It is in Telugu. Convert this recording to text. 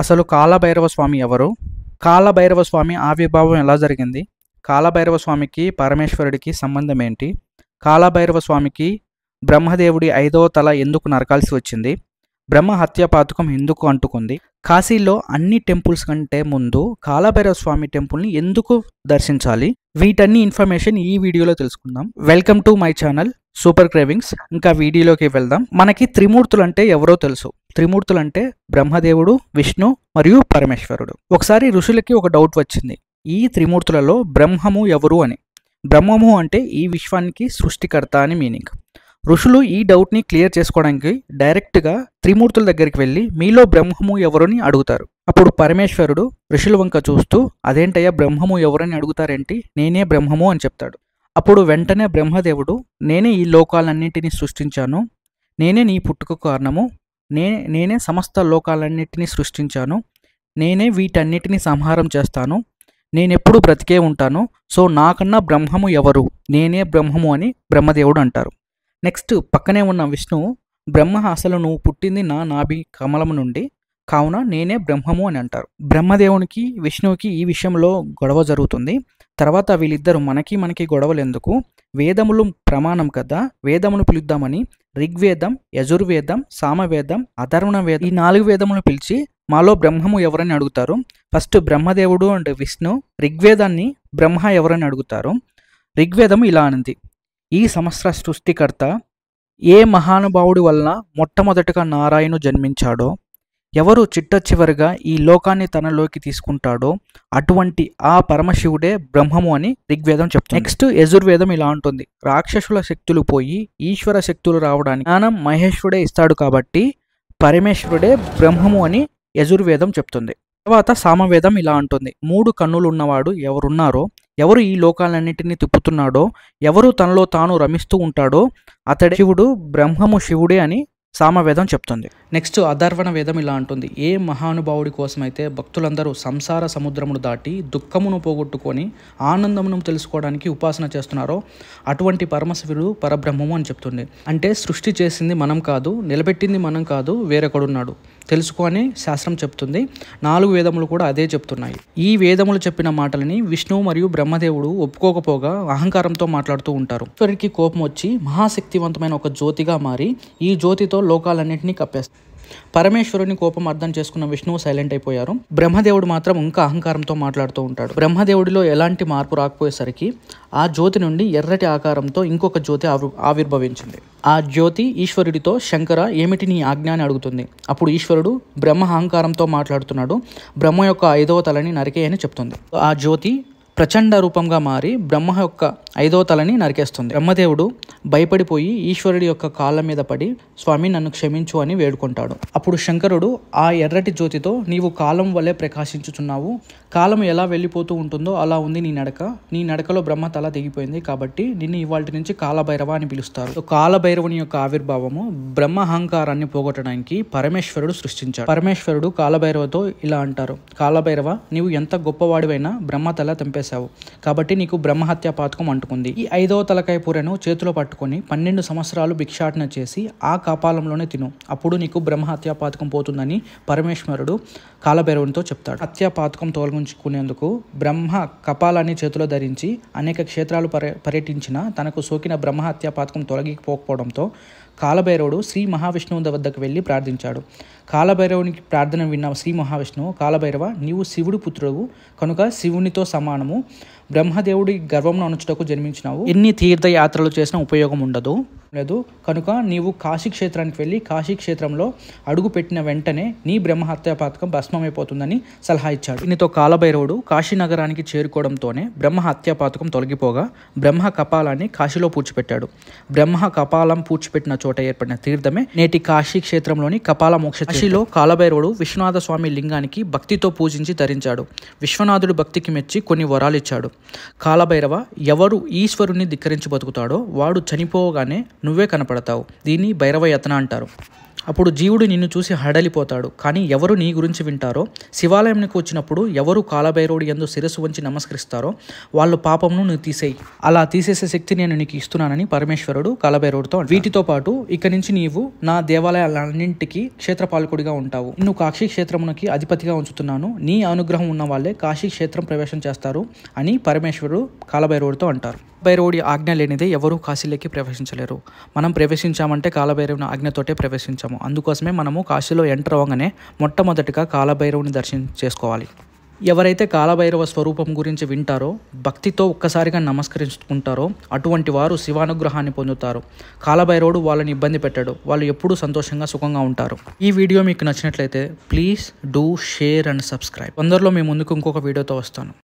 అసలు కాల భైరవ స్వామి ఎవరు? కాల భైరవ స్వామి ఆవిర్భావం ఎలా జరిగింది? కాల భైరవ స్వామికి పరమేశ్వరుడికి సంబంధం ఏంటి? కాల భైరవ స్వామికి బ్రహ్మదేవుడి ఐదవ తల ఎందుకు నరకాల్సి వచ్చింది? బ్రహ్మ హత్య పాతకం ఎందుకు అంటుకుంది? కాశీలో అన్ని టెంపుల్స్ కంటే ముందు కాల భైరవ స్వామి టెంపుల్ని ఎందుకు దర్శించాలి? వీటన్ని ఇన్ఫర్మేషన్ ఈ వీడియోలో తెలుసుకుందాం. Welcome to my channel super cravings. ఇంకా వీడియోలోకి వెళ్దాం. మనకి త్రిమూర్తులు అంటే ఎవరో తెలుసు. త్రిమూర్తులు అంటే బ్రహ్మదేవుడు, విష్ణు మరియు పరమేశ్వరుడు. ఒకసారి ఋషులకి ఒక డౌట్ వచ్చింది, ఈ త్రిమూర్తులలో బ్రహ్మము ఎవరు అని. బ్రహ్మము అంటే ఈ విశ్వానికి సృష్టికర్త అని మీనింగ్. ఋషులు ఈ డౌట్ని క్లియర్ చేసుకోవడానికి డైరెక్ట్గా త్రిమూర్తుల దగ్గరికి వెళ్ళి మీలో బ్రహ్మము ఎవరుని అడుగుతారు. అప్పుడు పరమేశ్వరుడు ఋషుల వంక చూస్తూ అదేంటయ్యా బ్రహ్మము ఎవరని అడుగుతారేంటి, నేనే బ్రహ్మము అని చెప్తాడు. అప్పుడు వెంటనే బ్రహ్మదేవుడు నేనే ఈ లోకాలన్నింటినీ సృష్టించాను, నేనే నీ పుట్టుకు కారణము, నేనే సమస్త లోకాలన్నింటినీ సృష్టించాను, నేనే వీటన్నిటినీ సంహారం చేస్తాను, నేనెప్పుడు బ్రతికే ఉంటాను, సో నాకన్నా బ్రహ్మము ఎవరు, నేనే బ్రహ్మము అని బ్రహ్మదేవుడు అంటారు. నెక్స్ట్ పక్కనే ఉన్న విష్ణు బ్రహ్మ అసలు నువ్వు పుట్టింది నా నాభి కమలం నుండి, కావున నేనే బ్రహ్మము అని అంటారు. బ్రహ్మదేవునికి విష్ణువుకి ఈ విషయంలో గొడవ జరుగుతుంది. తర్వాత వీళ్ళిద్దరు మనకి గొడవలు ఎందుకు, వేదములు ప్రమాణం కదా, వేదమును పిలుద్దామని ఋగ్వేదం, యజుర్వేదం, సామవేదం, అథర్వవేదం ఈ 4 వేదములను పిలిచి మాలో బ్రహ్మము ఎవరని అడుగుతారు. ఫస్ట్ బ్రహ్మదేవుడు అండ్ విష్ణు ఋగ్వేదాన్ని బ్రహ్మ ఎవరని అడుగుతారు. ఋగ్వేదం ఇలా అనింది, ఈ సమస్త సృష్టికర్త ఏ మహానుభావుడి వలన మొట్టమొదటగా నారాయణు జన్మించాడో, ఎవరు చిట్ట చివరిగా ఈ లోకాన్ని తనలోకి తీసుకుంటాడో అటువంటి ఆ పరమశివుడే బ్రహ్మము అని ఋగ్వేదం చెప్తుంది. నెక్స్ట్ యజుర్వేదం ఇలా ఉంటుంది, రాక్షసుల శక్తులు పోయి ఈశ్వర శక్తులు రావడానికి జ్ఞానం మహేశ్వరుడే ఇస్తాడు కాబట్టి పరమేశ్వరుడే బ్రహ్మము అని యజుర్వేదం చెప్తుంది. తర్వాత సామవేదం ఇలా ఉంటుంది, 3 కన్నులు ఉన్నవాడు ఎవరున్నారో, ఎవరు ఈ లోకాలన్నింటినీ తిప్పుతున్నాడో, ఎవరు తనలో తాను రమిస్తూ ఉంటాడో అతడే శివుడు, బ్రహ్మము శివుడే అని సామవేదం చెప్తుంది. నెక్స్ట్ అథర్వణ వేదం ఇలా అంటుంది, ఏ మహానుభావుడి కోసమైతే భక్తులందరూ సంసార సముద్రమును దాటి దుఃఖమును పోగొట్టుకొని ఆనందమును తెలుసుకోవడానికి ఉపాసన చేస్తున్నారో అటువంటి పరమశివుడు పరబ్రహ్మము అని చెప్తుంది. అంటే సృష్టి చేసింది మనం కాదు, నిలబెట్టింది మనం కాదు, వేరొకడున్నాడు తెలుసుకొని శాస్త్రం చెప్తుంది. 4 వేదములు కూడా అదే చెప్తున్నాయి. ఈ వేదములు చెప్పిన మాటలని విష్ణువు మరియు బ్రహ్మదేవుడు ఒప్పుకోకపోగా అహంకారంతో మాట్లాడుతూ ఉంటారు. ఈశ్వరుడికి కోపం వచ్చి మహాశక్తివంతమైన ఒక జ్యోతిగా మారి ఈ జ్యోతితో లోకాలన్నింటినీ కప్పేస్తారు. పరమేశ్వరుని కోపం అర్థం చేసుకున్న విష్ణువు సైలెంట్ అయిపోయారు. బ్రహ్మదేవుడు మాత్రం ఇంకా అహంకారంతో మాట్లాడుతూ ఉంటాడు. బ్రహ్మదేవుడిలో ఎలాంటి మార్పు రాకపోయేసరికి ఆ జ్యోతి నుండి ఎర్రటి ఆకారంతో ఇంకొక జ్యోతి ఆవిర్భవించింది. ఆ జ్యోతి ఈశ్వరుడితో శంకర ఏమిటి నీ ఆజ్ఞ అని అడుగుతుంది. అప్పుడు ఈశ్వరుడు బ్రహ్మ అహంకారంతో మాట్లాడుతున్నాడు, బ్రహ్మ యొక్క 5వ తలని నరికే అని చెప్తుంది. ఆ జ్యోతి ప్రచండ రూపంగా మారి బ్రహ్మ యొక్క 5వ తలని నరికేస్తుంది. బ్రహ్మదేవుడు భయపడిపోయి ఈశ్వరుడి యొక్క కాళ్ళ మీద పడి స్వామి నన్ను క్షమించు అని వేడుకుంటాడు. అప్పుడు శంకరుడు ఆ ఎర్రటి జ్యోతితో నీవు కాలం వలె ప్రకాశించుచున్నావు, కాలం ఎలా వెళ్ళిపోతూ ఉంటుందో అలా ఉంది నీ నడక, నీ నడకలో బ్రహ్మ తల తెగిపోయింది కాబట్టి నిన్ను ఇవాటి నుంచి కాలభైరవ అని పిలుస్తారు. కాలభైరవుని యొక్క ఆవిర్భావము బ్రహ్మ అహంకారాన్ని పోగొట్టడానికి పరమేశ్వరుడు సృష్టించాడు. పరమేశ్వరుడు కాలభైరవతో ఇలా అంటారు, కాలభైరవ నీవు ఎంత గొప్పవాడివైనా బ్రహ్మ తల తెంపేశావు కాబట్టి నీకు బ్రహ్మహత్య పాతకం అంటుకుంది. ఈ 5వ తలకాయ పూరను చేతిలో పట్టుకొని 12 సంవత్సరాలు భిక్షాటన చేసి ఆ కపాలంలోనే తిను, అప్పుడు నీకు బ్రహ్మ హత్యా పాతకం పోతుందని పరమేశ్వరుడు కాలభైరవునితో చెప్తాడు. హత్యా పాతకం తొలగించుకునేందుకు బ్రహ్మ కపాలాన్ని చేతిలో ధరించి అనేక క్షేత్రాలు పర్యటించిన తనకు సోకిన బ్రహ్మ హత్యా పాతకం తొలగిపోకపోవడంతో కాలభైరవుడు శ్రీ మహావిష్ణువు వద్దకు వెళ్ళి ప్రార్థించాడు. కాలభైరవునికి ప్రార్థన విన్న శ్రీ మహావిష్ణువు, కాలభైరవ నీవు శివుడి పుత్రుడు కనుక శివునితో సమానము, బ్రహ్మదేవుడి గర్వమును అణుచుటకు జన్మించినావు, ఎన్ని తీర్థయాత్రలు చేసినా ఉపయోగం ఉండదు లేదు కనుక నీవు కాశీ క్షేత్రానికి వెళ్ళి కాశీ క్షేత్రంలో అడుగు పెట్టిన వెంటనే నీ బ్రహ్మహత్యా పాతకం భస్మమైపోతుందని సలహా ఇచ్చాడు. దీనితో కాలభైరవుడు కాశీ నగరానికి చేరుకోవడంతోనే బ్రహ్మహత్యా పాతకం తొలగిపోగా బ్రహ్మ కపాలాన్ని కాశీలో పూడ్చిపెట్టాడు. బ్రహ్మ కపాలం పూడ్చిపెట్టిన చోట ఏర్పడిన తీర్థమే నేటి కాశీ క్షేత్రంలోని కపాల మోక్ష. కాశీలో కాలభైరవుడు విశ్వనాథ స్వామి లింగానికి భక్తితో పూజించి ధరించాడు. విశ్వనాథుడు భక్తికి మెచ్చి కొన్ని వరాలు ఇచ్చాడు. కాలభైరవ ఎవరు ఈశ్వరుణ్ణి ధిక్కరించి బతుకుతాడో వాడు చనిపోగానే నువ్వే కనపడతావు, దీన్ని భైరవ యతన అంటారు. అప్పుడు జీవుడు నిన్ను చూసి హడలిపోతాడు. కానీ ఎవరు నీ గురించి వింటారో, శివాలయంకి వచ్చినప్పుడు ఎవరు కాలభైరవుడి యందు శిరస్సు వంచి నమస్కరిస్తారో వాళ్ళ పాపమును నువ్వు తీసేయి. అలా తీసేసే శక్తి నేను నీకు ఇస్తున్నానని పరమేశ్వరుడు కాలభైరవుడితో. వీటితో పాటు ఇక్కడి నుంచి నీవు నా దేవాలయాలన్నింటికి క్షేత్రపాలకుడిగా ఉంటావు. నిన్ను కాశీ క్షేత్రమునకి అధిపతిగా ఉంచుతున్నాను. నీ అనుగ్రహం ఉన్న వాళ్ళే కాశీ క్షేత్రం ప్రవేశం చేస్తారు అని పరమేశ్వరుడు కాలభైరవుడితో అంటారు. భైరవుడి ఆజ్ఞ లేనిదే ఎవరూ కాశీలోకి ప్రవేశించలేరు. మనం ప్రవేశించామంటే కాలభైరవుని ఆజ్ఞతోటే ప్రవేశించాము. అందుకోసమే మనము కాశీలో ఎంటర్ అవ్వగానే మొట్టమొదటిగా కాలభైరవుని దర్శనం చేసుకోవాలి. ఎవరైతే కాలభైరవ స్వరూపం గురించి వింటారో, భక్తితో ఒక్కసారిగా నమస్కరించుకుంటారో అటువంటి వారు శివానుగ్రహాన్ని పొందుతారు. కాలభైరవుడు వాళ్ళని ఇబ్బంది పెట్టాడు. వాళ్ళు ఎప్పుడూ సంతోషంగా సుఖంగా ఉంటారు. ఈ వీడియో మీకు నచ్చినట్లయితే please do share and subscribe. అందరిలో మీ ముందుకు ఇంకొక వీడియోతో వస్తాను.